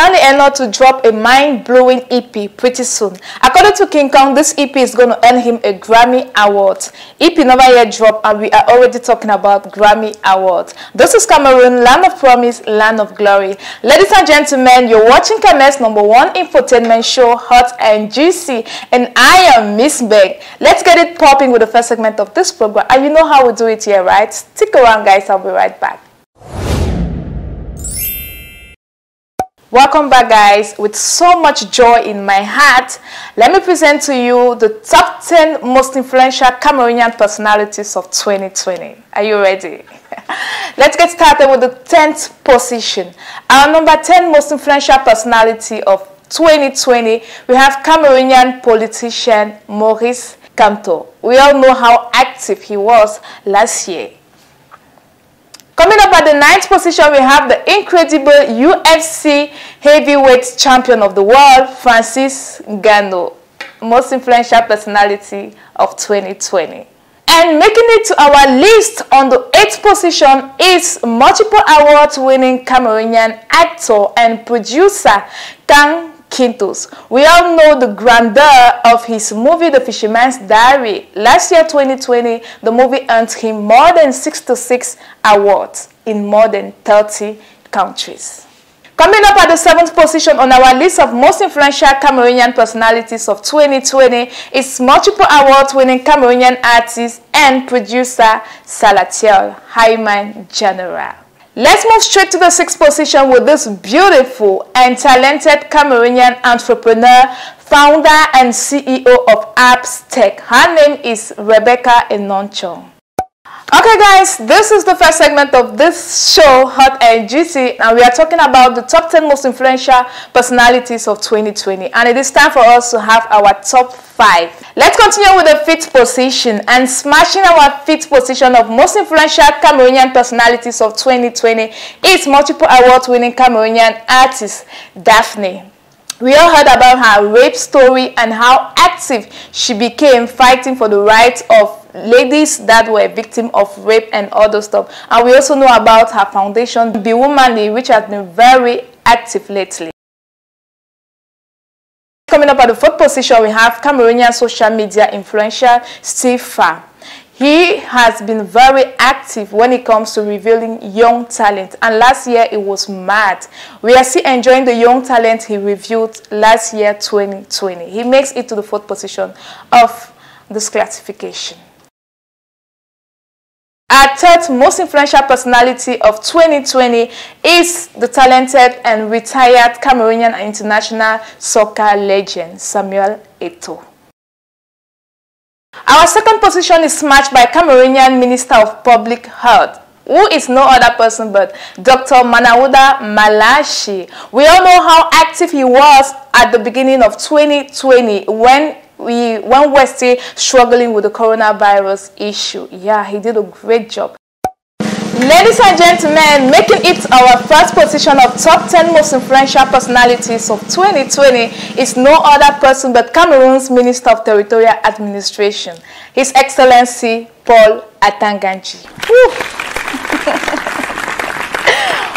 Stanley Hennel to drop a mind-blowing EP pretty soon. According to King Kong, this EP is going to earn him a Grammy Award. EP never yet dropped, and we are already talking about Grammy Award. This is Cameroon, land of promise, land of glory. Ladies and gentlemen, you're watching KMS #1 infotainment show, Hot and Juicy, and I am Miss Begg. Let's get it popping with the first segment of this program, and you know how we do it here, right? Stick around, guys. I'll be right back. Welcome back, guys. With so much joy in my heart, let me present to you the top 10 most influential Cameroonian personalities of 2020. Are you ready? Let's get started with the 10th position. Our number 10 most influential personality of 2020, we have Cameroonian politician Maurice Kamto. We all know how active he was last year. Coming up at the 9th position, we have the incredible UFC heavyweight champion of the world, Francis Ngannou, most influential personality of 2020. And making it to our list on the 8th position is multiple award-winning Cameroonian actor and producer Kang Kintus. We all know the grandeur of his movie The Fisherman's Diary. Last year, 2020, the movie earned him more than 66 awards in more than 30 countries. Coming up at the 7th position on our list of most influential Cameroonian personalities of 2020 is multiple award-winning Cameroonian artist and producer Salatiel Hyman General. Let's move straight to the 6th position with this beautiful and talented Cameroonian entrepreneur, founder and CEO of AppsTech. Her name is Rebecca Enonchon. Okay, guys, this is the first segment of this show, Hot and Juicy, and we are talking about the top 10 most influential personalities of 2020. And it is time for us to have our top 5. Let's continue with the 5th position, and smashing our 5th position of most influential Cameroonian personalities of 2020 is multiple award-winning Cameroonian artist Daphne. We all heard about her rape story and how active she became fighting for the rights of ladies that were victims of rape and other stuff. And we also know about her foundation, Be Womanly, which has been very active lately. Coming up at the 4th position, we have Cameroonian social media influencer Steve Fa. He has been very active when it comes to revealing young talent, and last year it was mad. We are still enjoying the young talent he revealed last year, 2020. He makes it to the 4th position of this classification. Our 3rd most influential personality of 2020 is the talented and retired Cameroonian and international soccer legend, Samuel Eto'o. Our 2nd position is matched by Cameroonian Minister of Public Health, who is no other person but Dr. Manauda Malashi. We all know how active he was at the beginning of 2020 when we're still struggling with the coronavirus issue. Yeah, he did a great job. Ladies and gentlemen, making it our 1st position of top 10 most influential personalities of 2020 is no other person but Cameroon's Minister of Territorial Administration, His Excellency Paul Atanganji.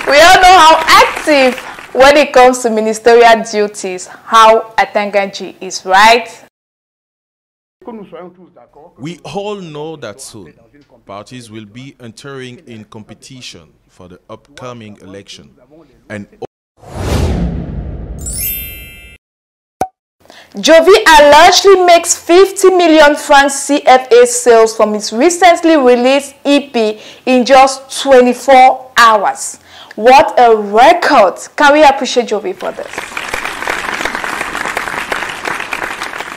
We all know how active when it comes to ministerial duties, how Atanganji is, right? We all know that soon, parties will be entering in competition for the upcoming election. And Jovi allegedly makes 50 million francs CFA sales from his recently released EP in just 24 hours. What a record! Can we appreciate Jovi for this?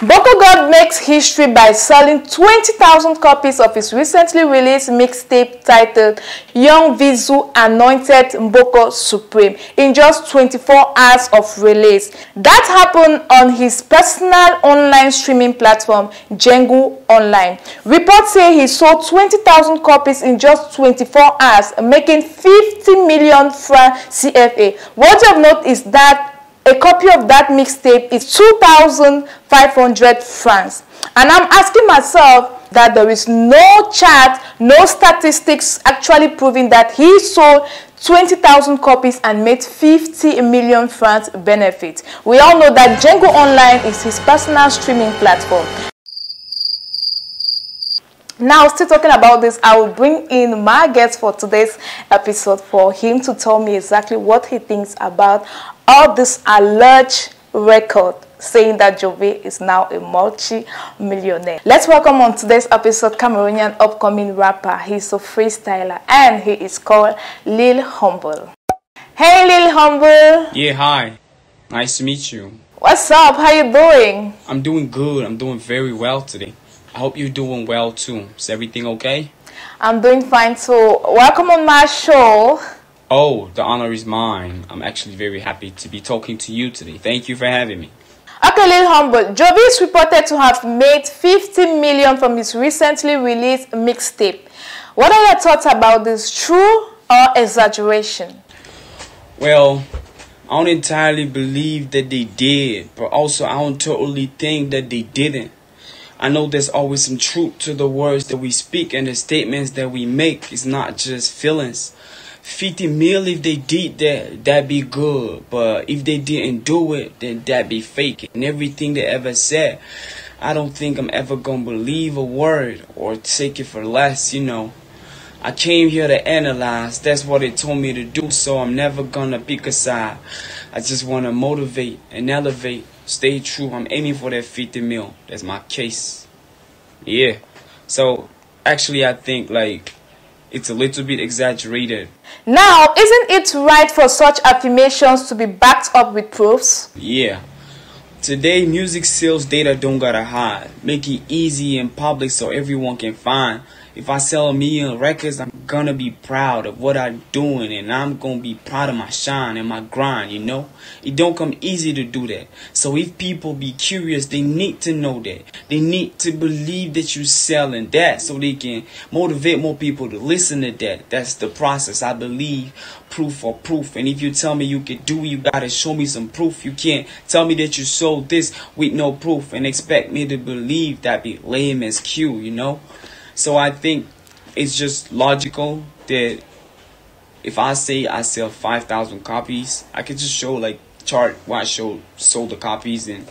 Boko God makes history by selling 20,000 copies of his recently released mixtape titled Young Vizu Anointed Mboko Supreme in just 24 hours of release. That happened on his personal online streaming platform, Jengu Online. Reports say he sold 20,000 copies in just 24 hours, making 50 million francs CFA. What you have noticed is that a copy of that mixtape is 2,500 francs. And I'm asking myself, that there is no chart, no statistics actually proving that he sold 20,000 copies and made 50 million francs benefit. We all know that Jengu Online is his personal streaming platform. Now, still talking about this, I will bring in my guest for today's episode for him to tell me exactly what he thinks about all this alleged record saying that Jovi is now a multi-millionaire. Let's welcome on today's episode Cameroonian upcoming rapper. He's a freestyler and he is called Lil Humble. Hey Lil Humble. Yeah, hi. Nice to meet you. What's up? How you doing? I'm doing good. I'm doing very well today. I hope you're doing well too. Is everything okay? I'm doing fine too. Welcome on my show. Oh, the honor is mine. I'm actually very happy to be talking to you today. Thank you for having me. Okay, Lil Humble. Jovi is reported to have made 50 million from his recently released mixtape. What are your thoughts about this? True or exaggeration? Well, I don't entirely believe that they did, but also I don't totally think that they didn't. I know there's always some truth to the words that we speak and the statements that we make. It's not just feelings. 50 mil if they did that, that'd be good. But if they didn't do it, then that'd be fake. And everything they ever said, I don't think I'm ever gonna believe a word or take it for less, you know. I came here to analyze. That's what it told me to do, so I'm never gonna pick a side. I just wanna motivate and elevate. Stay true. I'm aiming for that 50 mil. That's my case. Yeah. So, actually, I think, like, it's a little bit exaggerated. Now, isn't it right for such affirmations to be backed up with proofs? Yeah. Today, music sales data don't gotta hide. Make it easy and public so everyone can find. If I sell a million records, I'm gonna be proud of what I'm doing, and I'm gonna be proud of my shine and my grind, you know? It don't come easy to do that. So if people be curious, they need to know that. They need to believe that you're selling that so they can motivate more people to listen to that. That's the process. I believe proof for proof. And if you tell me you can do it, you gotta show me some proof. You can't tell me that you sold this with no proof and expect me to believe. That be lame as Q, you know? So I think it's just logical that if I say I sell 5,000 copies, I could just show like chart why I sold the copies and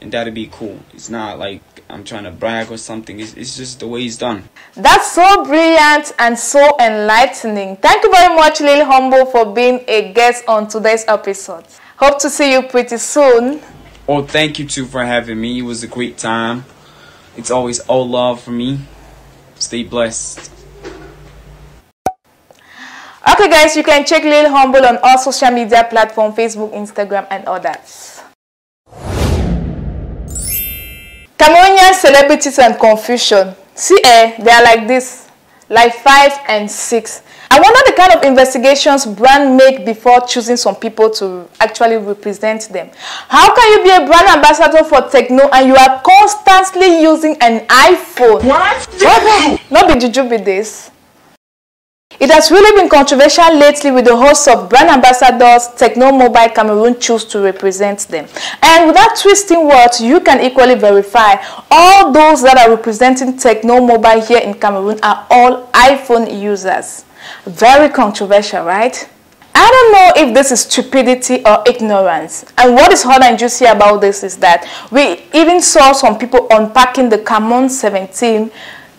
that'd be cool. It's not like I'm trying to brag or something. It's just the way it's done. That's so brilliant and so enlightening. Thank you very much, Lil Humble, for being a guest on today's episode. Hope to see you pretty soon. Oh, thank you too for having me. It was a great time. It's always all love for me. Stay blessed. Okay, guys, you can check Lil Humble on all social media platforms, Facebook, Instagram, and others. Cameroonian celebrities and confusion. See, they are like this, like 5 and 6. I wonder the kind of investigations brands make before choosing some people to actually represent them. How can you be a brand ambassador for Tecno and you are constantly using an iPhone? What? Not be juju with this. It has really been controversial lately with the host of brand ambassadors Tecno Mobile Cameroon choose to represent them. And without twisting words, you can equally verify all those that are representing Tecno Mobile here in Cameroon are all iPhone users. Very controversial, right? I don't know if this is stupidity or ignorance. And what is hot and juicy about this is that we even saw some people unpacking the Camon 17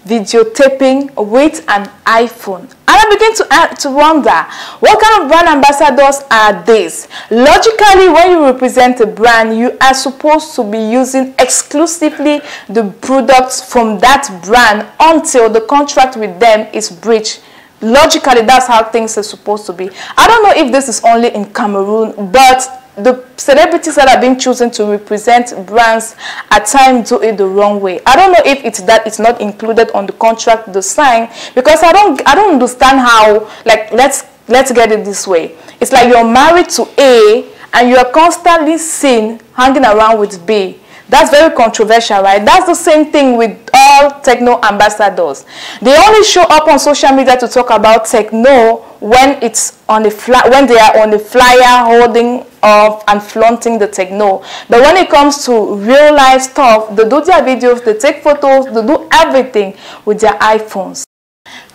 videotaping with an iPhone. And I begin to wonder, what kind of brand ambassadors are these? Logically, when you represent a brand, you are supposed to be using exclusively the products from that brand until the contract with them is breached. Logically, that's how things are supposed to be. I don't know if this is only in Cameroon, but the celebrities that have been chosen to represent brands at times do it the wrong way. I don't know if it's that it's not included on the contract they sign, because I don't understand how, like, let's get it this way. It's like you're married to A and you're constantly seen hanging around with B. That's very controversial, right? That's the same thing with all Tecno ambassadors. They only show up on social media to talk about Tecno when it's on a when they are on a flyer holding up and flaunting the Tecno. But when it comes to real life stuff, they do their videos, they take photos, they do everything with their iPhones.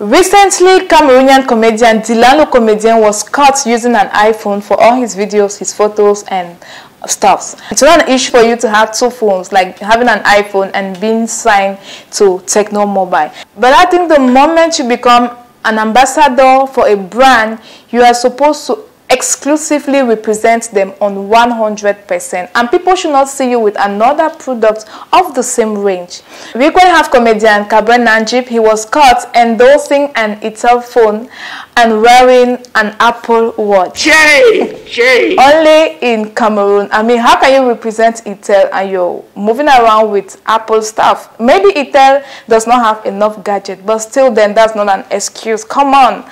Recently, Cameroonian comedian Dilano Comedian was caught using an iPhone for all his videos, his photos, and stuffs. It's not an issue for you to have two phones, like having an iPhone and being signed to Tecno Mobile. But I think the moment you become an ambassador for a brand, you are supposed to exclusively represent them on 100%, and people should not see you with another product of the same range. We can have comedian Kabren Nanjib. He was caught endorsing an Itel phone and wearing an Apple Watch. Only in Cameroon. I mean, how can you represent Itel and you're moving around with Apple stuff? Maybe Itel does not have enough gadget, but still then that's not an excuse. Come on.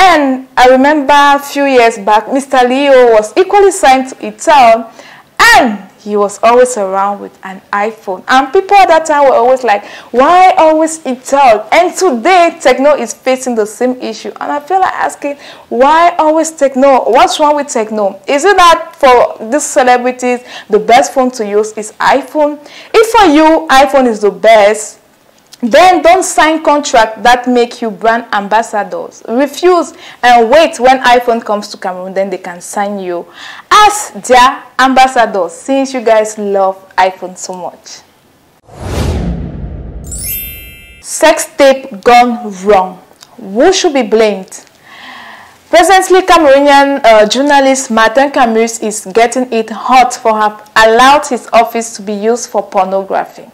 And I remember a few years back, Mr. Leo was equally signed to Itel, and he was always around with an iPhone. And people at that time were always like, why always Itel? And today, Tecno is facing the same issue. And I feel like asking, why always Tecno? What's wrong with Tecno? Is it that for these celebrities, the best phone to use is iPhone? If for you, iPhone is the best, then don't sign contracts that make you brand ambassadors. Refuse and wait when iPhone comes to Cameroon, then they can sign you as their ambassadors, since you guys love iPhone so much. Sex tape gone wrong. Who should be blamed? Presently, Cameroonian journalist Martin Camus is getting it hot for having allowed his office to be used for pornography.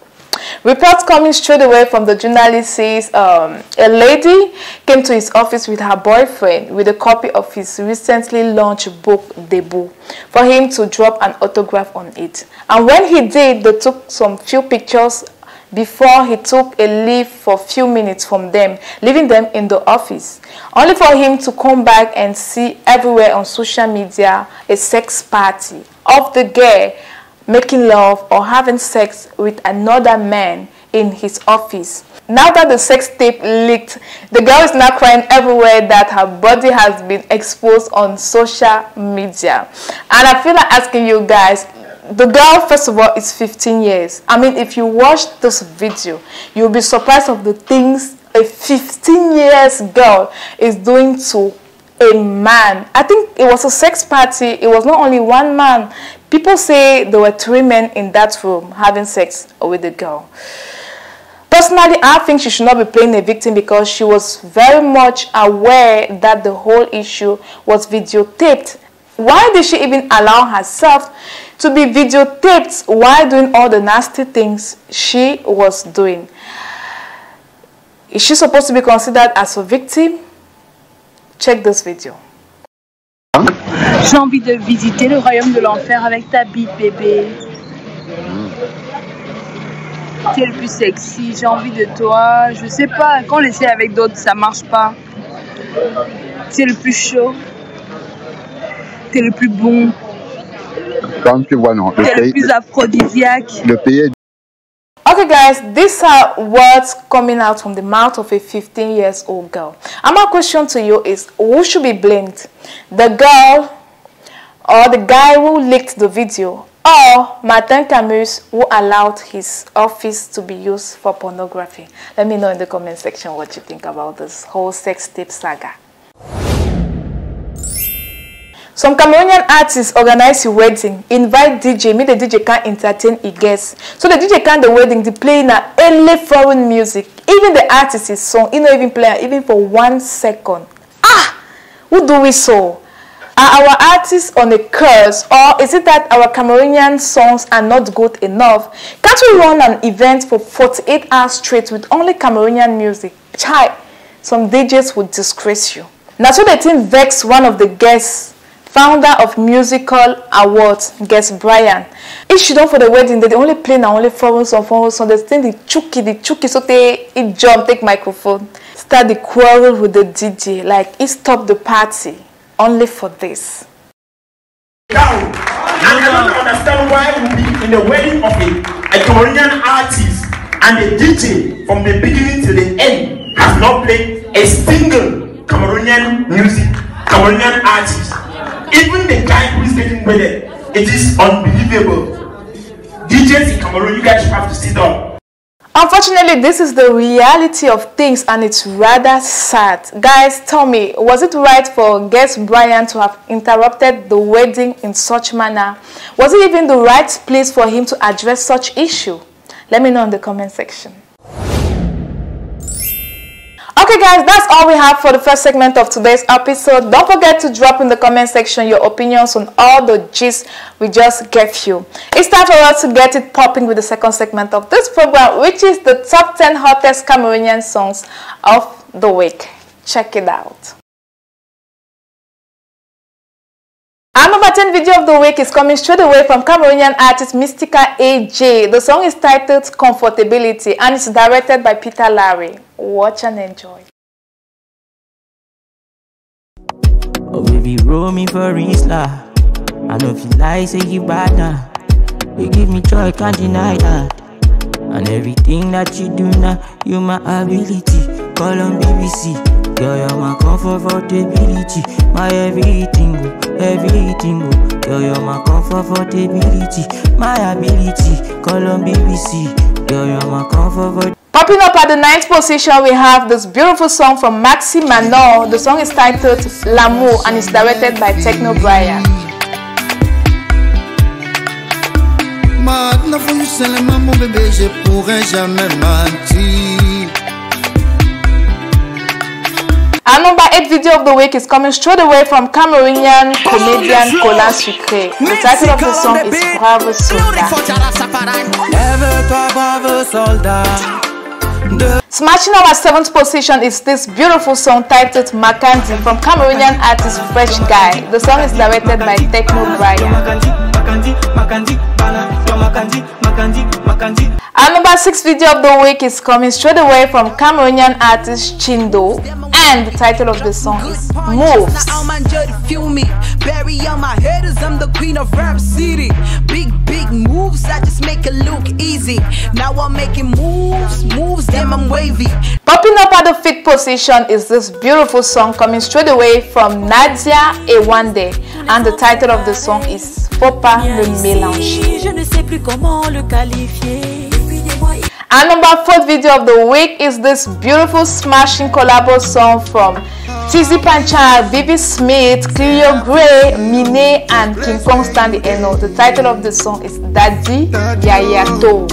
Reports coming straight away from the journalist says a lady came to his office with her boyfriend with a copy of his recently launched book, Debut, for him to drop an autograph on it. And when he did, they took some few pictures before he took a leave for a few minutes from them, leaving them in the office, only for him to come back and see everywhere on social media a sex party of the gay making love or having sex with another man in his office. Now that the sex tape leaked, the girl is now crying everywhere that her body has been exposed on social media. And I feel like asking you guys, the girl, first of all, is 15 years. I mean, if you watch this video, you'll be surprised of the things a 15-year-old girl is doing to a man. I think it was a sex party. It was not only one man. People say there were 3 men in that room having sex with the girl. Personally, I think she should not be playing a victim, because she was very much aware that the whole issue was videotaped. Why did she even allow herself to be videotaped while doing all the nasty things she was doing? Is she supposed to be considered as a victim? Check this video. J'ai envie de visiter le royaume de l'enfer avec ta bite, bébé. T'es le plus sexy, j'ai envie de toi. Je sais pas, quand on l'essaie avec d'autres, ça marche pas. T'es le plus chaud. T'es le plus bon. Quand tu vois, non. T'es le plus aphrodisiaque. Le pays. Okay guys, these are words coming out from the mouth of a 15-year-old girl. And my question to you is, who should be blamed? The girl, or the guy who leaked the video, or Martin Camus, who allowed his office to be used for pornography? Let me know in the comment section what you think about this whole sex tape saga. Some Cameroonian artists organize a wedding, invite DJ, make the DJ can entertain a guest. So the DJ can the wedding, they play in a early foreign music. Even the artist is song, you know, even play even for 1 second. Ah, who do we so? Are our artists on a curse, or is it that our Cameroonian songs are not good enough? Can't we run an event for 48 hours straight with only Cameroonian music? Chai, some DJs would disgrace you. Now so the team vexed one of the guests, founder of musical awards, Guest Brian. If she don't for the wedding, they only play now only foreign songs. They think the chucky, so they jump, take microphone, start the quarrel with the DJ, like it stopped the party only for this. Now, I cannot understand why we'll be in the wedding of a Korean artist and the DJ from the beginning to the end has not played a single Cameroonian music. Ghanaian artists. Even the guy who is taking with it, it is unbelievable. DJs in Cameroon, you guys have to sit down. Unfortunately, this is the reality of things and it's rather sad. Guys, tell me, was it right for Guest Brian to have interrupted the wedding in such manner? Was it even the right place for him to address such issue? Let me know in the comment section. Okay guys, that's all we have for the first segment of today's episode. Don't forget to drop in the comment section your opinions on all the gist we just gave you. It's time for us to get it popping with the second segment of this program, which is the top 10 hottest Cameroonian songs of the week. Check it out. Our number 10 video of the week is coming straight away from Cameroonian artist Mystica AJ. The song is titled Comfortability and it's directed by Peter Larry. Watch and enjoy. Oh baby, roll me for Isla. I know if you lie, say you bad now. You give me joy, can't deny that. And everything that you do now, you my ability. Call on BBC. Girl, you're my comfortability, my everything, everything. Girl, you're my comfortability, my ability. Call on BBC. Girl, you're my comfortability. Popping up at the 9th position, we have this beautiful song from Maxi Manor. The song is titled L'amour and it's directed by Tecno Brian. Maintenant, faut juste seulement mon bébé, je pourrais jamais mentir. Our number 8 video of the week is coming straight away from Cameroonian comedian Kola Sucre. The title of the song is Bravo Soldat. Smashing our 7th position is this beautiful song titled Makanzi from Cameroonian artist Fresh Guy. The song is directed by Tecno Brian. Our number 6 video of the week is coming straight away from Cameroonian artist Chindo, and the title of the song is Moves. Big moves, I just make it look easy. Now I'm making moves, damn I'm wavy. Popping up at the 5th position is this beautiful song coming straight away from Nadia Ewande, and the title of the song is Faut pas le mélanger. Our number 4 video of the week is this beautiful smashing collabo song from Tizzy Panchal, Vivi Smith, Cleo Gray, Mine and King Kong, Stanley Hennel. The title of the song is Daddy Yayato.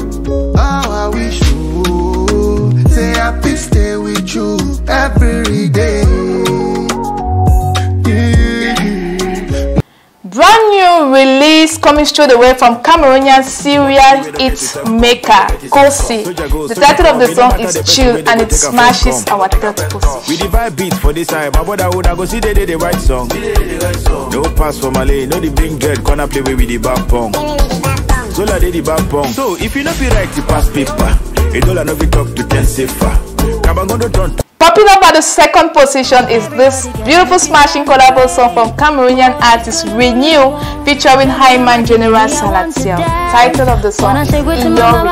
Brand new release coming straight away from Cameroonian serial hit maker Kosi. The title of the song is Chill and it smashes our 3rd position. We divide beats for this time, my brother would I go see the right song. No pass for Malay, no the bring dread, gonna play with the bad pong. So la did the bad pong. So if you not be right, you pass paper. It don't know we talk to 10 safer. Kabangondo don't. Popping up at the 2nd position is this beautiful smashing collabo song from Cameroonian artist Renew featuring Hyman General Salatiel. Title of the song is Indoor.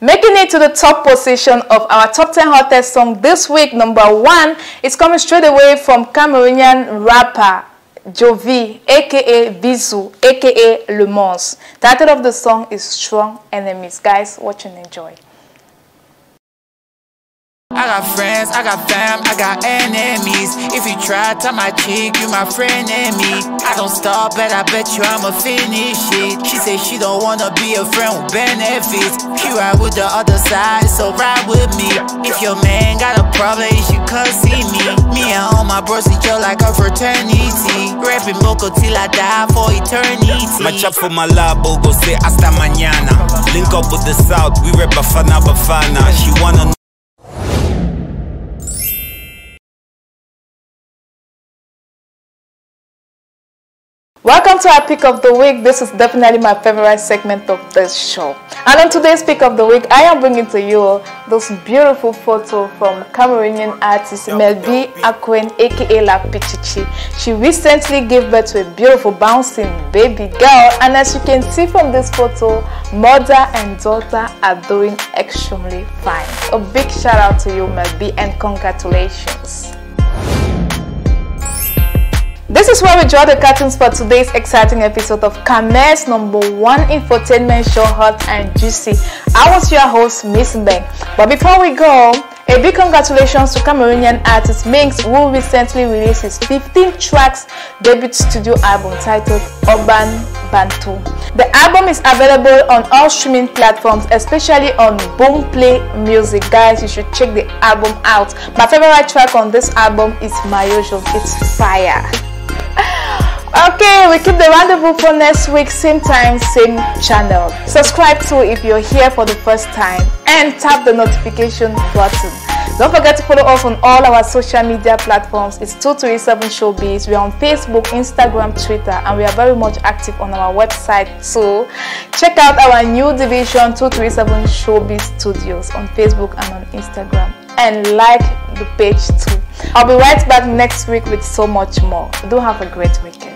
Making it to the top position of our top 10 hottest song this week, number 1, is coming straight away from Cameroonian rapper Jovi, aka Vizu, aka Le Monstre. Title of the song is Strong Enemies. Guys, watch and enjoy. I got friends, I got fam, I got enemies. If you try to my cheek, you my friend and me. I don't stop, but I bet you I'ma finish it. She said she don't wanna be a friend with benefits. She ride with the other side, so ride with me. If your man got a problem, you should come see me. Me and all my bros, we chill like a fraternity. Rapping Boko till I die for eternity. Match up for my labo, go say hasta mañana. Link up with the South, we rep Bafana Bafana. She wanna know. Welcome to our Pick of the Week. This is definitely my favorite segment of this show. And on today's Pick of the Week, I am bringing to you this beautiful photo from Cameroonian artist Melby Akwen, aka La Pichichi. She recently gave birth to a beautiful bouncing baby girl. And as you can see from this photo, mother and daughter are doing extremely fine. A big shout out to you, Melby, and congratulations. This is where we draw the curtains for today's exciting episode of KMS #1 infotainment show, Hot and Juicy. I was your host, Miss Begg. But before we go, a big congratulations to Cameroonian artist Minx, who recently released his 15-track debut studio album titled Urban Bantu. The album is available on all streaming platforms, especially on Boomplay Music. Guys, you should check the album out. My favorite track on this album is My Usual. It's fire. Okay, we keep the rendezvous for next week, same time, same channel. Subscribe too if you're here for the first time and tap the notification button. Don't forget to follow us on all our social media platforms. It's 237 Showbiz. We're on Facebook, Instagram, Twitter, and we are very much active on our website too. Check out our new division, 237 Showbiz Studios, on Facebook and on Instagram. And like the page too. I'll be right back next week with so much more. Do have a great weekend.